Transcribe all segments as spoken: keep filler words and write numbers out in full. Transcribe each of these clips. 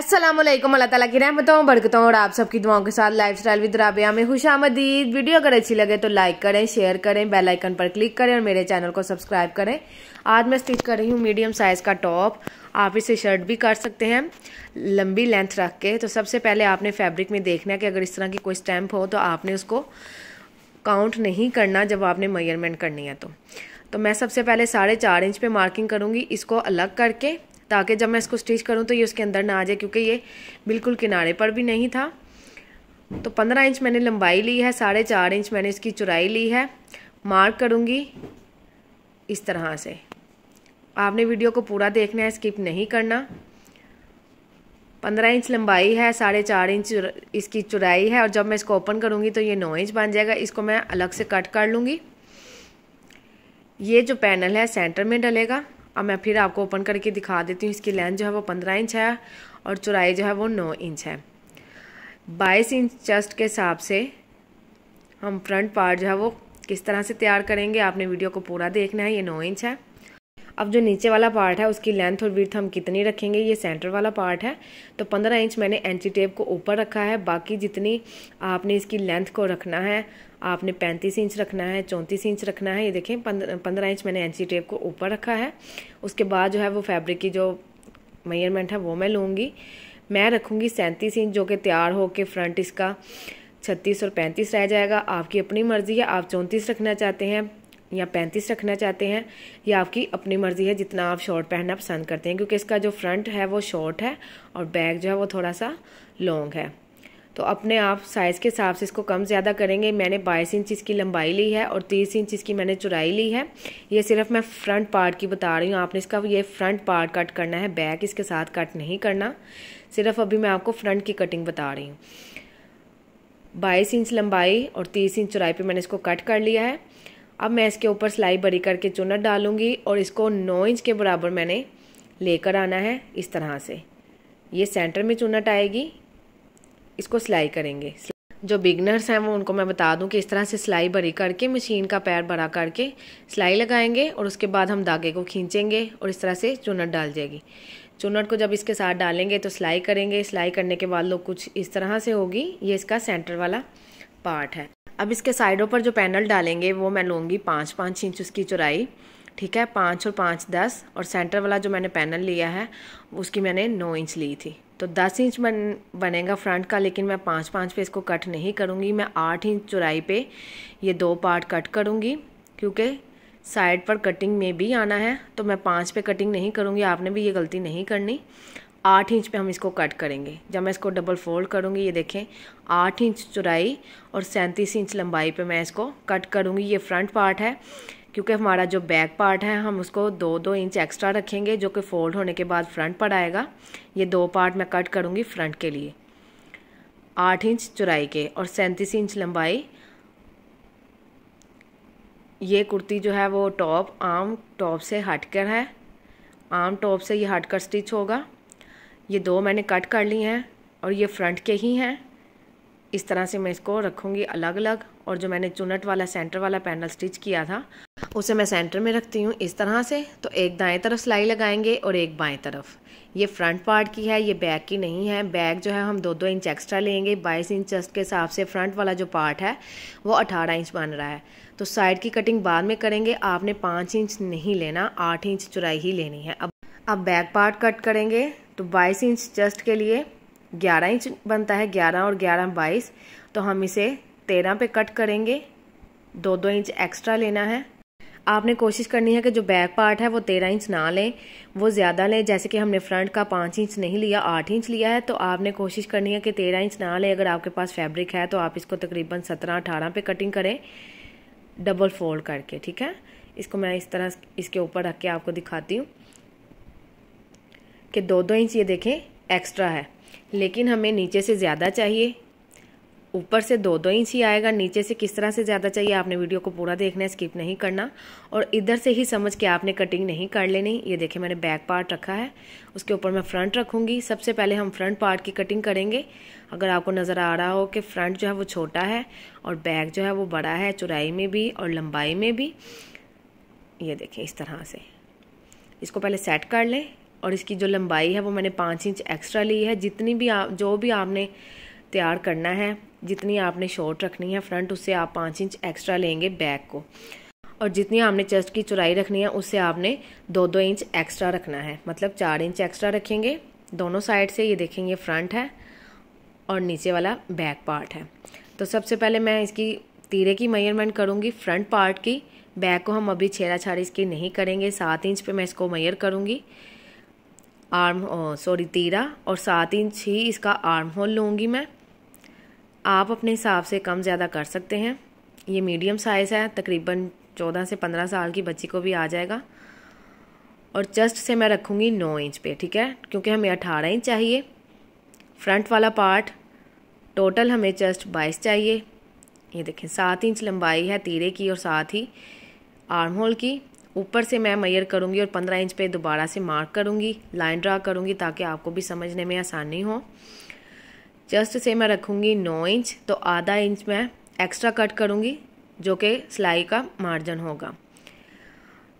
अस्सलामुअलैकुम। अल्लाह ताला की रहमतों बरकतों और आप सबकी दुआओं के साथ लाइफ स्टाइल विद राबिया में खुश आमदीद। वीडियो अगर अच्छी लगे तो लाइक करें, शेयर करें, बेल आइकन पर क्लिक करें और मेरे चैनल को सब्सक्राइब करें। आज मैं स्टिच कर रही हूँ मीडियम साइज़ का टॉप। आप इसे शर्ट भी कर सकते हैं लंबी लेंथ रख के। तो सबसे पहले आपने फैब्रिक में देखना है कि अगर इस तरह की कोई स्टैम्प हो तो आपने उसको काउंट नहीं करना जब आपने मेजरमेंट करनी है। तो, तो मैं सबसे पहले साढ़े चार इंच पर मार्किंग करूँगी इसको अलग करके, ताकि जब मैं इसको स्टिच करूं तो ये उसके अंदर ना आ जाए, क्योंकि ये बिल्कुल किनारे पर भी नहीं था। तो पंद्रह इंच मैंने लंबाई ली है, साढ़े चार इंच मैंने इसकी चौड़ाई ली है। मार्क करूंगी इस तरह से। आपने वीडियो को पूरा देखना है, स्किप नहीं करना। पंद्रह इंच लंबाई है, साढ़े चार इंच इसकी चौड़ाई है और जब मैं इसको ओपन करूँगी तो ये नौ इंच बन जाएगा। इसको मैं अलग से कट कर लूँगी। ये जो पैनल है सेंटर में डलेगा। अब मैं फिर आपको ओपन करके दिखा देती हूँ। इसकी लेंथ जो है वो पंद्रह इंच है और चौड़ाई जो है वो नौ इंच है। बाईस इंच चेस्ट के हिसाब से हम फ्रंट पार्ट जो है वो किस तरह से तैयार करेंगे, आपने वीडियो को पूरा देखना है। ये नौ इंच है। अब जो नीचे वाला पार्ट है उसकी लेंथ और विड्थ हम कितनी रखेंगे, ये सेंटर वाला पार्ट है। तो पंद्रह इंच मैंने एंची टेप को ऊपर रखा है। बाकी जितनी आपने इसकी लेंथ को रखना है, आपने पैंतीस इंच रखना है, चौंतीस इंच रखना है। ये देखें पंद्रह इंच मैंने एंची टेप को ऊपर रखा है। उसके बाद जो है वो फैब्रिक की जो मेजरमेंट है वो मैं लूँगी। मैं रखूँगी सैंतीस इंच, जो कि तैयार होकर फ्रंट इसका छत्तीस और पैंतीस रह जाएगा। आपकी अपनी मर्ज़ी है, आप चौंतीस रखना चाहते हैं या पैंतीस रखना चाहते हैं, या आपकी अपनी मर्ज़ी है जितना आप शॉर्ट पहनना पसंद करते हैं, क्योंकि इसका जो फ्रंट है वो शॉर्ट है और बैक जो है वो थोड़ा सा लॉन्ग है। तो अपने आप साइज़ के हिसाब से इसको कम ज़्यादा करेंगे। मैंने बाईस इंच इसकी लंबाई ली है और तीस इंच इसकी मैंने चौड़ाई ली है। ये सिर्फ मैं फ्रंट पार्ट की बता रही हूँ। आपने इसका ये फ्रंट पार्ट कट करना है, बैक इसके साथ कट नहीं करना। सिर्फ अभी मैं आपको फ्रंट की कटिंग बता रही हूँ। बाईस इंच लंबाई और तीस इंच चौड़ाई पर मैंने इसको कट कर लिया है। अब मैं इसके ऊपर सिलाई बड़ी करके चुन्नट डालूंगी और इसको नौ इंच के बराबर मैंने लेकर आना है इस तरह से। ये सेंटर में चुन्नट आएगी, इसको सिलाई करेंगे। जो बिगनर्स हैं वो उनको मैं बता दूं कि इस तरह से सिलाई बड़ी करके मशीन का पैर बड़ा करके सिलाई लगाएंगे और उसके बाद हम धागे को खींचेंगे और इस तरह से चुन्नट डाल जाएगी। चुन्नट को जब इसके साथ डालेंगे तो सिलाई करेंगे। सिलाई करने के बाद लोग कुछ इस तरह से होगी। ये इसका सेंटर वाला पार्ट है। अब इसके साइडों पर जो पैनल डालेंगे वो मैं लूँगी पाँच पाँच इंच उसकी चौड़ाई, ठीक है, पाँच और पाँच दस। और सेंटर वाला जो मैंने पैनल लिया है उसकी मैंने नौ इंच ली थी, तो दस इंच बन बनेगा फ्रंट का। लेकिन मैं पाँच पाँच पे इसको कट नहीं करूँगी, मैं आठ इंच चौड़ाई पे ये दो पार्ट कट करूँगी, क्योंकि साइड पर कटिंग में भी आना है। तो मैं पाँच पे कटिंग नहीं करूँगी, आपने भी ये गलती नहीं करनी। आठ इंच पे हम इसको कट करेंगे। जब मैं इसको डबल फोल्ड करूँगी, ये देखें, आठ इंच चौड़ाई और सैंतीस इंच लंबाई पे मैं इसको कट करूँगी। ये फ्रंट पार्ट है, क्योंकि हमारा जो बैक पार्ट है हम उसको दो दो इंच एक्स्ट्रा रखेंगे, जो कि फोल्ड होने के बाद फ्रंट पर आएगा। ये दो पार्ट मैं कट करूँगी फ्रंट के लिए, आठ इंच चौड़ाई के और सैंतीस इंच लंबाई। ये कुर्ती जो है वो टॉप आम टॉप से हटकर है, आम टॉप से ये हटकर स्टिच होगा। ये दो मैंने कट कर ली हैं और ये फ्रंट के ही हैं। इस तरह से मैं इसको रखूँगी अलग अलग। और जो मैंने चुनट वाला सेंटर वाला पैनल स्टिच किया था उसे मैं सेंटर में रखती हूँ इस तरह से। तो एक दाएं तरफ सिलाई लगाएंगे और एक बाएं तरफ। ये फ्रंट पार्ट की है, ये बैक की नहीं है। बैक जो है हम दो दो इंच एक्स्ट्रा लेंगे। बाईस इंच चेस्ट के हिसाब से फ्रंट वाला जो पार्ट है वो अठारह इंच बन रहा है। तो साइड की कटिंग बाद में करेंगे। आपने पाँच इंच नहीं लेना, आठ इंच चौड़ाई ही लेनी है। अब अब बैक पार्ट कट करेंगे। तो बाईस इंच चेस्ट के लिए ग्यारह इंच बनता है, ग्यारह और ग्यारह बाईस। तो हम इसे तेरह पे कट करेंगे, दो दो इंच एक्स्ट्रा लेना है। आपने कोशिश करनी है कि जो बैक पार्ट है वो तेरह इंच ना लें, वो ज़्यादा लें। जैसे कि हमने फ्रंट का पाँच इंच नहीं लिया, आठ इंच लिया है, तो आपने कोशिश करनी है कि तेरह इंच ना लें। अगर आपके पास फैब्रिक है तो आप इसको तकरीबन सत्रह अठारह पे कटिंग करें डबल फोल्ड करके, ठीक है। इसको मैं इस तरह इसके ऊपर रख के आपको दिखाती हूँ कि दो दो इंच ये देखें एक्स्ट्रा है, लेकिन हमें नीचे से ज़्यादा चाहिए। ऊपर से दो दो इंच ही आएगा, नीचे से किस तरह से ज़्यादा चाहिए। आपने वीडियो को पूरा देखना है, स्किप नहीं करना, और इधर से ही समझ के आपने कटिंग नहीं कर लेनी। ये देखिए मैंने बैक पार्ट रखा है, उसके ऊपर मैं फ्रंट रखूँगी। सबसे पहले हम फ्रंट पार्ट की कटिंग करेंगे। अगर आपको नज़र आ रहा हो कि फ्रंट जो है वो छोटा है और बैक जो है वो बड़ा है, चौड़ाई में भी और लंबाई में भी। ये देखें इस तरह से इसको पहले सेट कर लें, और इसकी जो लंबाई है वो मैंने पाँच इंच एक्स्ट्रा ली है। जितनी भी आप जो भी आपने तैयार करना है, जितनी आपने शॉर्ट रखनी है फ्रंट, उससे आप पाँच इंच एक्स्ट्रा लेंगे बैक को, और जितनी आपने चेस्ट की चौड़ाई रखनी है उससे आपने दो दो इंच एक्स्ट्रा रखना है, मतलब चार इंच एक्स्ट्रा रखेंगे दोनों साइड से। ये देखेंगे फ्रंट है और नीचे वाला बैक पार्ट है। तो सबसे पहले मैं इसकी तीरे की मेजरमेंट करूँगी फ्रंट पार्ट की। बैक को हम अभी छेड़ा छाड़ी इसकी नहीं करेंगे। सात इंच पे मैं इसको मेजर करूँगी आर्म सॉरी तीरा, और सात इंच ही इसका आर्म होल लूँगी मैं। आप अपने हिसाब से कम ज़्यादा कर सकते हैं। ये मीडियम साइज़ है, तकरीबन चौदह से पंद्रह साल की बच्ची को भी आ जाएगा। और चेस्ट से मैं रखूँगी नौ इंच पे, ठीक है, क्योंकि हमें अठारह इंच चाहिए फ्रंट वाला पार्ट। टोटल हमें चेस्ट बाईस चाहिए। ये देखें सात इंच लंबाई है तीरे की और साथ ही आर्म होल की। ऊपर से मैं मेजर करूँगी और पंद्रह इंच पे दोबारा से मार्क करूँगी, लाइन ड्रा करूँगी, ताकि आपको भी समझने में आसानी हो। चेस्ट से मैं रखूँगी नौ इंच, तो आधा इंच मैं एक्स्ट्रा कट करूँगी, जो कि सिलाई का मार्जिन होगा।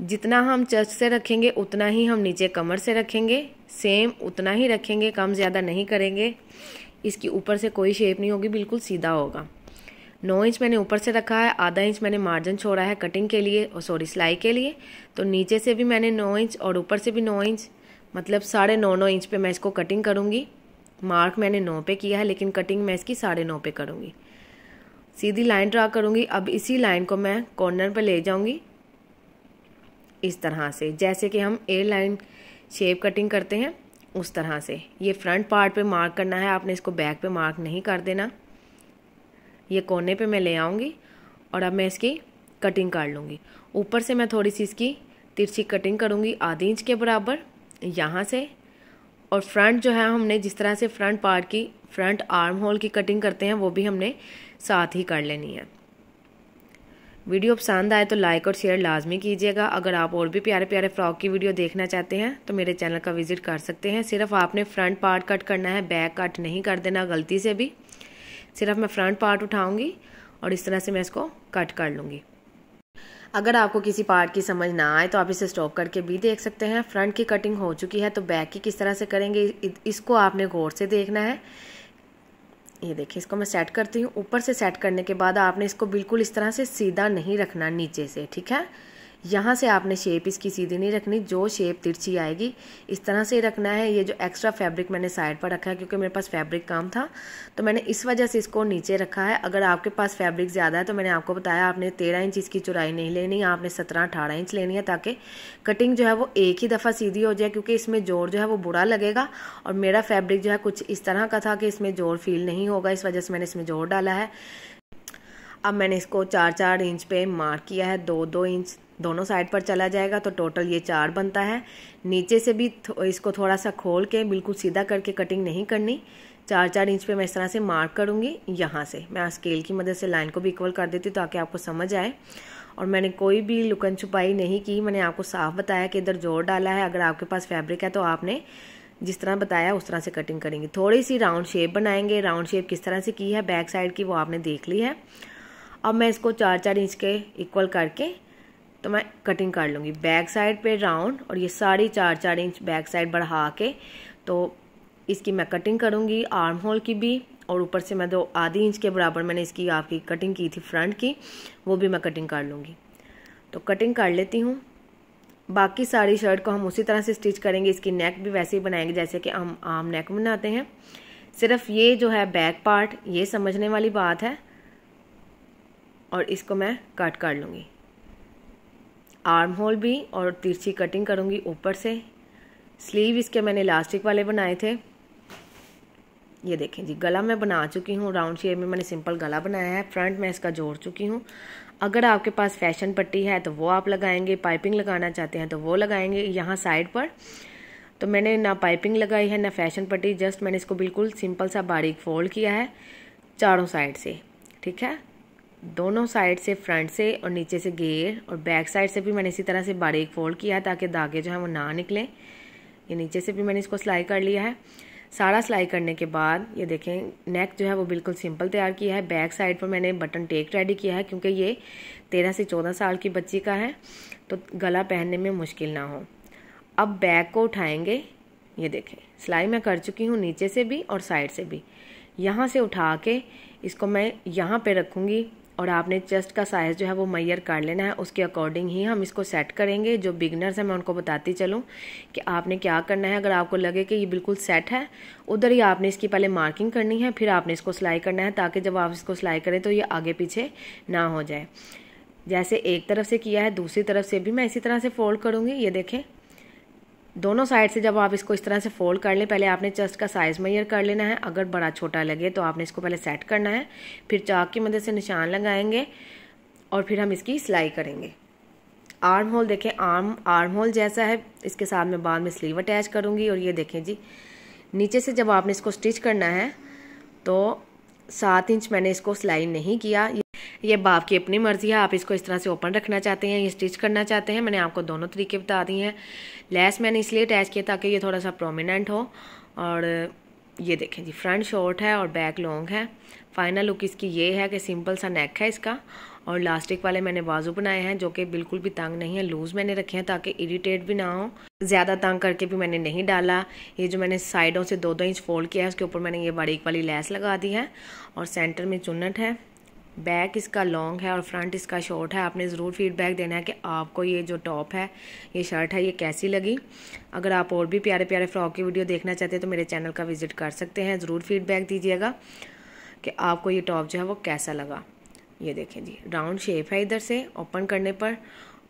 जितना हम चेस्ट से रखेंगे उतना ही हम नीचे कमर से रखेंगे, सेम उतना ही रखेंगे, कम ज़्यादा नहीं करेंगे। इसकी ऊपर से कोई शेप नहीं होगी, बिल्कुल सीधा होगा। नौ इंच मैंने ऊपर से रखा है, आधा इंच मैंने मार्जिन छोड़ा है कटिंग के लिए और सॉरी सिलाई के लिए। तो नीचे से भी मैंने नौ इंच और ऊपर से भी नौ इंच, मतलब साढ़े नौ नौ इंच पे मैं इसको कटिंग करूँगी। मार्क मैंने नौ पे किया है, लेकिन कटिंग मैं इसकी साढ़े नौ पे करूँगी। सीधी लाइन ड्रा करूँगी। अब इसी लाइन को मैं कॉर्नर पे ले जाऊँगी इस तरह से, जैसे कि हम ए लाइन शेप कटिंग करते हैं उस तरह से। ये फ्रंट पार्ट पे मार्क करना है आपने, इसको बैक पे मार्क नहीं कर देना। ये कोने पे मैं ले आऊँगी और अब मैं इसकी कटिंग कर लूँगी। ऊपर से मैं थोड़ी सी इसकी तिरछी कटिंग करूँगी आधी इंच के बराबर यहाँ से। और फ्रंट जो है हमने जिस तरह से फ्रंट पार्ट की फ्रंट आर्म होल की कटिंग करते हैं, वो भी हमने साथ ही कर लेनी है। वीडियो पसंद आए तो लाइक और शेयर लाजमी कीजिएगा। अगर आप और भी प्यारे प्यारे फ्रॉक की वीडियो देखना चाहते हैं तो मेरे चैनल का विजिट कर सकते हैं। सिर्फ आपने फ्रंट पार्ट कट करना है, बैक कट नहीं कर देना गलती से भी। सिर्फ मैं फ्रंट पार्ट उठाऊंगी और इस तरह से मैं इसको कट कर लूँगी। अगर आपको किसी पार्ट की समझ ना आए तो आप इसे स्टॉप करके भी देख सकते हैं। फ्रंट की कटिंग हो चुकी है, तो बैक की किस तरह से करेंगे इसको आपने गौर से देखना है। ये देखिए इसको मैं सेट करती हूँ। ऊपर से सेट करने के बाद आपने इसको बिल्कुल इस तरह से सीधा नहीं रखना नीचे से, ठीक है। यहाँ से आपने शेप इसकी सीधी नहीं रखनी, जो शेप तिरछी आएगी इस तरह से रखना है। ये जो एक्स्ट्रा फैब्रिक मैंने साइड पर रखा है, क्योंकि मेरे पास फैब्रिक कम था तो मैंने इस वजह से इसको नीचे रखा है। अगर आपके पास फैब्रिक ज़्यादा है तो मैंने आपको बताया आपने तेरह इंच इसकी चौड़ाई नहीं लेनी, आपने सत्रह अठारह इंच लेनी है, ताकि कटिंग जो है वो एक ही दफ़ा सीधी हो जाए, क्योंकि इसमें जोड़ जो है वो बुरा लगेगा। और मेरा फैब्रिक जो है कुछ इस तरह का था कि इसमें जोड़ फील नहीं होगा, इस वजह से मैंने इसमें जोड़ डाला है। अब मैंने इसको चार चार इंच पे मार्क किया है, दो दो इंच दोनों साइड पर चला जाएगा, तो टोटल ये चार बनता है। नीचे से भी इसको थोड़ा सा खोल के बिल्कुल सीधा करके कटिंग नहीं करनी। चार चार इंच पे मैं इस तरह से मार्क करूँगी यहाँ से। मैं स्केल की मदद से लाइन को भी इक्वल कर देती हूँ ताकि आपको समझ आए। और मैंने कोई भी लुकन छुपाई नहीं की, मैंने आपको साफ बताया कि इधर जोड़ डाला है। अगर आपके पास फैब्रिक है तो आपने जिस तरह बताया उस तरह से कटिंग करेंगे। थोड़ी सी राउंड शेप बनाएंगे। राउंड शेप किस तरह से की है बैक साइड की वो आपने देख ली है। अब मैं इसको चार चार इंच के इक्वल करके तो मैं कटिंग कर लूँगी बैक साइड पे राउंड। और ये सारी चार चार इंच बैक साइड बढ़ा के तो इसकी मैं कटिंग करूँगी आर्म होल की भी। और ऊपर से मैं दो आधी इंच के बराबर मैंने इसकी आपकी कटिंग की थी फ्रंट की, वो भी मैं कटिंग कर लूँगी। तो कटिंग कर लेती हूँ। बाकी सारी शर्ट को हम उसी तरह से स्टिच करेंगे। इसकी नेक भी वैसे ही बनाएंगे जैसे कि हम आम नेक बनाते हैं। सिर्फ ये जो है बैक पार्ट, ये समझने वाली बात है। और इसको मैं कट कर लूँगी आर्म होल भी, और तिरछी कटिंग करूँगी ऊपर से। स्लीव इसके मैंने इलास्टिक वाले बनाए थे। ये देखें जी, गला मैं बना चुकी हूँ। राउंड शेप में मैंने सिंपल गला बनाया है। फ्रंट मैं इसका जोड़ चुकी हूँ। अगर आपके पास फैशन पट्टी है तो वो आप लगाएंगे, पाइपिंग लगाना चाहते हैं तो वो लगाएंगे यहाँ साइड पर। तो मैंने ना पाइपिंग लगाई है ना फैशन पट्टी, जस्ट मैंने इसको बिल्कुल सिंपल सा बारीक फोल्ड किया है। चारों साइड से, ठीक है, दोनों साइड से, फ्रंट से और नीचे से घेर, और बैक साइड से भी मैंने इसी तरह से बारीक फोल्ड किया है ताकि धागे जो है वो ना निकले। ये नीचे से भी मैंने इसको सिलाई कर लिया है। सारा सिलाई करने के बाद ये देखें नेक जो है वो बिल्कुल सिंपल तैयार किया है। बैक साइड पर मैंने बटन टेक रेडी किया है क्योंकि ये तेरह से चौदह साल की बच्ची का है तो गला पहनने में मुश्किल ना हो। अब बैक को उठाएंगे, ये देखें सिलाई मैं कर चुकी हूँ नीचे से भी और साइड से भी। यहाँ से उठा के इसको मैं यहाँ पे रखूँगी और आपने चेस्ट का साइज़ जो है वो मैयर कर लेना है, उसके अकॉर्डिंग ही हम इसको सेट करेंगे। जो बिगनर्स हैं मैं उनको बताती चलूँ कि आपने क्या करना है। अगर आपको लगे कि ये बिल्कुल सेट है, उधर ही आपने इसकी पहले मार्किंग करनी है, फिर आपने इसको सिलाई करना है ताकि जब आप इसको सिलाई करें तो ये आगे पीछे ना हो जाए। जैसे एक तरफ से किया है दूसरी तरफ से भी मैं इसी तरह से फोल्ड करूँगी। ये देखें दोनों साइड से जब आप इसको इस तरह से फोल्ड कर लें, पहले आपने चेस्ट का साइज़ मेजर कर लेना है। अगर बड़ा छोटा लगे तो आपने इसको पहले सेट करना है, फिर चाक की मदद से निशान लगाएंगे और फिर हम इसकी सिलाई करेंगे। आर्म होल देखें, आर्म आर्म होल जैसा है, इसके साथ में बाद में स्लीव अटैच करूँगी। और ये देखें जी नीचे से जब आपने इसको स्टिच करना है तो सात इंच मैंने इसको सिलाई नहीं किया, ये बाप की अपनी मर्ज़ी है। आप इसको इस तरह से ओपन रखना चाहते हैं या स्टिच करना चाहते हैं, मैंने आपको दोनों तरीके बता दिए हैं। लेस मैंने इसलिए अटैच किया ताकि ये थोड़ा सा प्रोमिनेंट हो। और ये देखें जी फ्रंट शॉर्ट है और बैक लॉन्ग है। फाइनल लुक इसकी ये है कि सिंपल सा नेक है इसका, और इलास्टिक वाले मैंने बाजू बनाए हैं जो कि बिल्कुल भी तंग नहीं है, लूज़ मैंने रखे हैं ताकि इरिटेट भी ना हो। ज़्यादा तंग करके भी मैंने नहीं डाला। ये जो मैंने साइडों से दो दो इंच फोल्ड किया है उसके ऊपर मैंने ये बारीक वाली लेस लगा दी है और सेंटर में चुन्नट है। बैक इसका लॉन्ग है और फ्रंट इसका शॉर्ट है। आपने ज़रूर फीडबैक देना है कि आपको ये जो टॉप है, ये शर्ट है, ये कैसी लगी। अगर आप और भी प्यारे प्यारे फ्रॉक की वीडियो देखना चाहते हैं तो मेरे चैनल का विज़िट कर सकते हैं। ज़रूर फीडबैक दीजिएगा कि आपको ये टॉप जो है वो कैसा लगा। ये देखें जी राउंड शेप है इधर से ओपन करने पर,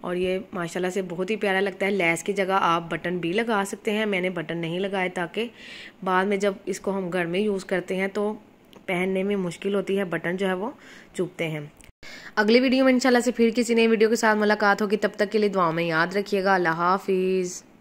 और ये माशाल्लाह से बहुत ही प्यारा लगता है। लेस की जगह आप बटन भी लगा सकते हैं, मैंने बटन नहीं लगाए ताकि बाद में जब इसको हम घर में यूज़ करते हैं तो पहनने में मुश्किल होती है, बटन जो है वो चुभते हैं। अगली वीडियो में इंशाल्लाह से फिर किसी नई वीडियो के साथ मुलाकात होगी। तब तक के लिए दुआओं में याद रखिएगा। अल्लाह हाफिज़।